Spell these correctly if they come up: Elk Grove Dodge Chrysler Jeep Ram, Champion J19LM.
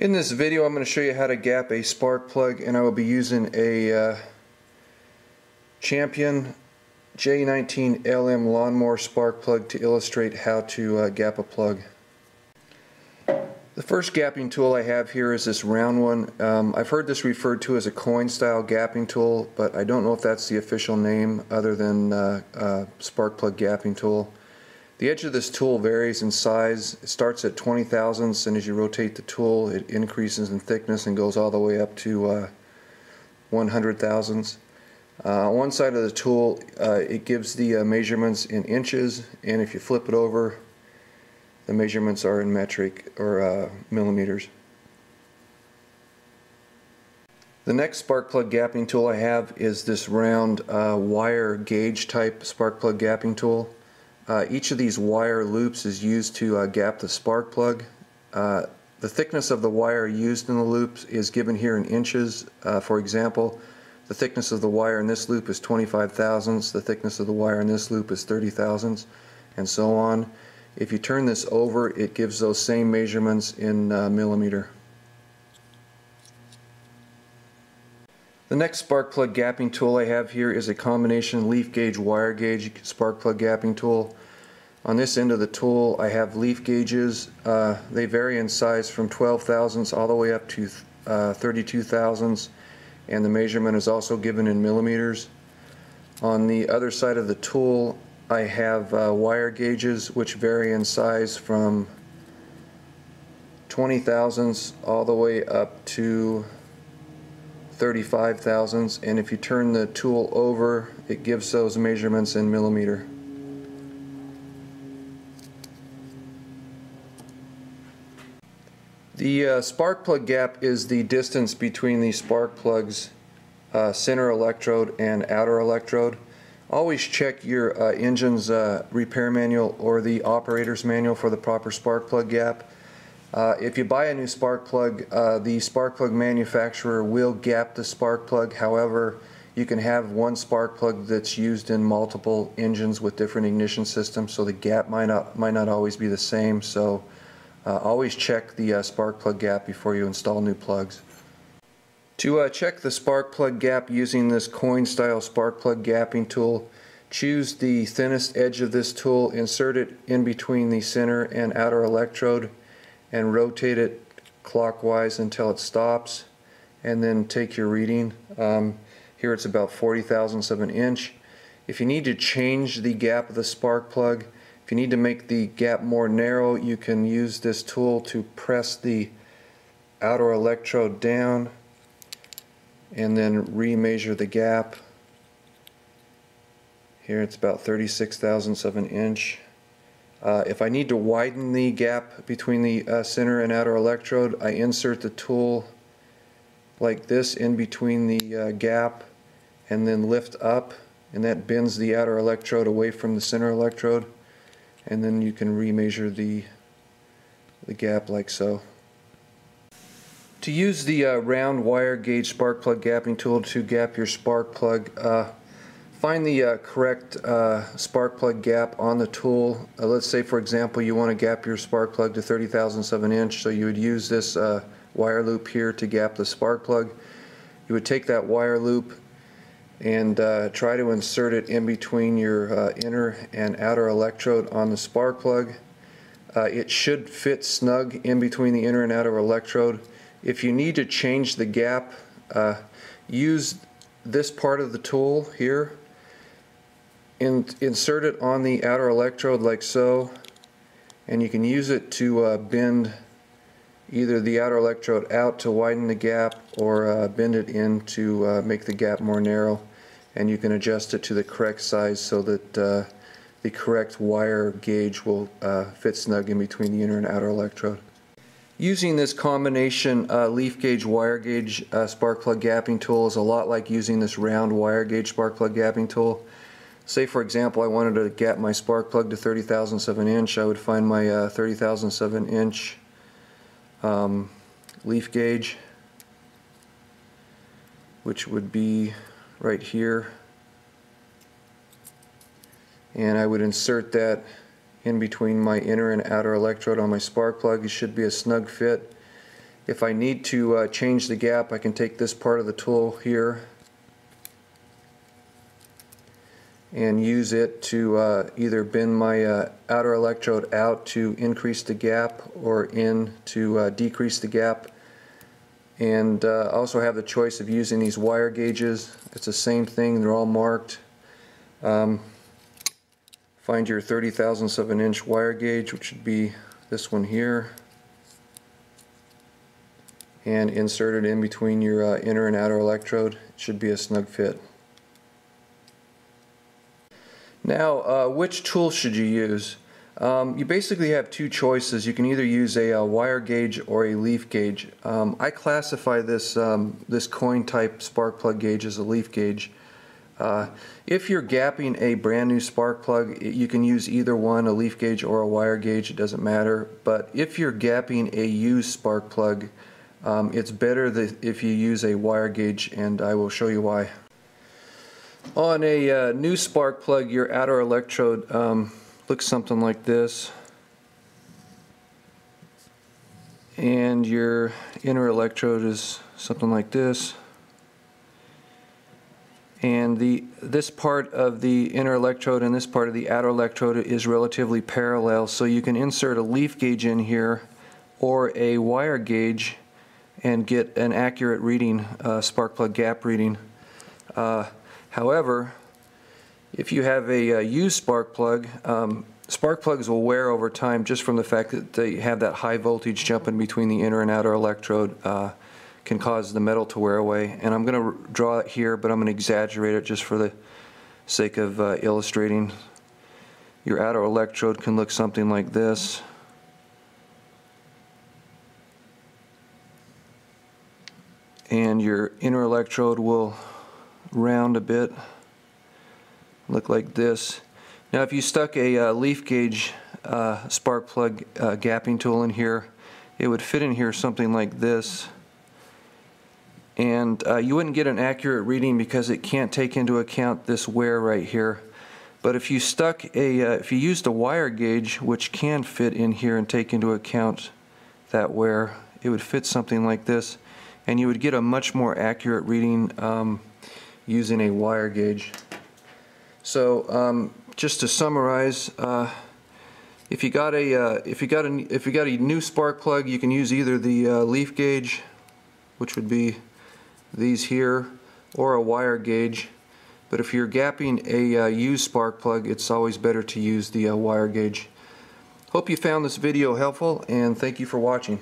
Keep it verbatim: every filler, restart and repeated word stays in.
In this video I'm going to show you how to gap a spark plug, and I will be using a uh, Champion J nineteen L M lawnmower spark plug to illustrate how to uh, gap a plug. The first gapping tool I have here is this round one. Um, I've heard this referred to as a coin style gapping tool, but I don't know if that's the official name other than uh, uh, spark plug gapping tool. The edge of this tool varies in size. It starts at twenty thousandths, and as you rotate the tool it increases in thickness and goes all the way up to uh, one hundred thousandths. Uh, on one side of the tool uh, it gives the uh, measurements in inches, and if you flip it over the measurements are in metric or uh, millimeters. The next spark plug gapping tool I have is this round uh, wire gauge type spark plug gapping tool. Uh, each of these wire loops is used to uh, gap the spark plug. Uh, the thickness of the wire used in the loops is given here in inches. Uh, for example, the thickness of the wire in this loop is twenty-five thousandths, the thickness of the wire in this loop is thirty thousandths, and so on. If you turn this over, it gives those same measurements in uh, millimeter. The next spark plug gapping tool I have here is a combination leaf gauge wire gauge spark plug gapping tool. On this end of the tool I have leaf gauges. Uh, they vary in size from twelve thousandths all the way up to uh, thirty-two thousandths, and the measurement is also given in millimeters. On the other side of the tool I have uh, wire gauges, which vary in size from twenty thousandths all the way up to thirty-five thousandths, and if you turn the tool over it gives those measurements in millimeter. The uh, spark plug gap is the distance between the spark plug's uh, center electrode and outer electrode. Always check your uh, engine's uh, repair manual or the operator's manual for the proper spark plug gap. Uh, if you buy a new spark plug, uh, the spark plug manufacturer will gap the spark plug. However, you can have one spark plug that's used in multiple engines with different ignition systems, so the gap might not, might not always be the same. So uh, always check the uh, spark plug gap before you install new plugs. To uh, check the spark plug gap using this coin style spark plug gapping tool, choose the thinnest edge of this tool, insert it in between the center and outer electrode, and rotate it clockwise until it stops, and then take your reading. Um, here it's about forty thousandths of an inch. If you need to change the gap of the spark plug, if you need to make the gap more narrow, you can use this tool to press the outer electrode down and then re-measure the gap. Here it's about thirty-six thousandths of an inch. Uh, if I need to widen the gap between the uh, center and outer electrode, I insert the tool like this in between the uh, gap and then lift up, and that bends the outer electrode away from the center electrode, and then you can re-measure the, the gap like so. To use the uh, round wire gauge spark plug gapping tool to gap your spark plug, uh, find the uh, correct uh, spark plug gap on the tool. Uh, let's say, for example, you want to gap your spark plug to thirty thousandths of an inch, so you would use this uh, wire loop here to gap the spark plug. You would take that wire loop and uh, try to insert it in between your uh, inner and outer electrode on the spark plug. Uh, it should fit snug in between the inner and outer electrode. If you need to change the gap, uh, use this part of the tool here, and insert it on the outer electrode like so, and you can use it to uh, bend either the outer electrode out to widen the gap, or uh, bend it in to uh, make the gap more narrow, and you can adjust it to the correct size so that uh, the correct wire gauge will uh, fit snug in between the inner and outer electrode. Using this combination uh, leaf gauge wire gauge uh, spark plug gapping tool is a lot like using this round wire gauge spark plug gapping tool. Say, for example, I wanted to gap my spark plug to thirty thousandths of an inch. I would find my uh, thirty thousandths of an inch um, leaf gauge, which would be right here, and I would insert that in between my inner and outer electrode on my spark plug. It should be a snug fit. If I need to uh, change the gap, I can take this part of the tool here and use it to uh, either bend my uh, outer electrode out to increase the gap or in to uh, decrease the gap. And uh, I also have the choice of using these wire gauges. It's the same thing, they're all marked. Um, find your thirty thousandths of an inch wire gauge, which would be this one here, and insert it in between your uh, inner and outer electrode. It should be a snug fit. Now, uh, which tool should you use? Um, you basically have two choices. You can either use a, a wire gauge or a leaf gauge. Um, I classify this, um, this coin type spark plug gauge as a leaf gauge. Uh, if you're gapping a brand new spark plug, you can use either one, a leaf gauge or a wire gauge, it doesn't matter. But if you're gapping a used spark plug, um, it's better that if you use a wire gauge, and I will show you why. On a uh, new spark plug, your outer electrode um, looks something like this, and your inner electrode is something like this, and the this part of the inner electrode and this part of the outer electrode is relatively parallel, so you can insert a leaf gauge in here or a wire gauge and get an accurate reading, uh, spark plug gap reading. Uh, However, if you have a, a used spark plug, um, spark plugs will wear over time just from the fact that they have that high voltage jump in between the inner and outer electrode, uh, can cause the metal to wear away. And I'm going to draw it here, but I'm going to exaggerate it just for the sake of uh, illustrating. Your outer electrode can look something like this. And your inner electrode will round a bit, look like this. Now if you stuck a uh, leaf gauge uh, spark plug uh, gapping tool in here, it would fit in here something like this, and uh, you wouldn't get an accurate reading because it can't take into account this wear right here. But if you stuck a uh, if you used a wire gauge, which can fit in here and take into account that wear, it would fit something like this, and you would get a much more accurate reading um, using a wire gauge. So um, just to summarize, uh, if you got a uh, if you got a if you got a new spark plug, you can use either the uh, leaf gauge, which would be these here, or a wire gauge. But if you're gapping a uh, used spark plug, it's always better to use the uh, wire gauge. Hope you found this video helpful, and thank you for watching.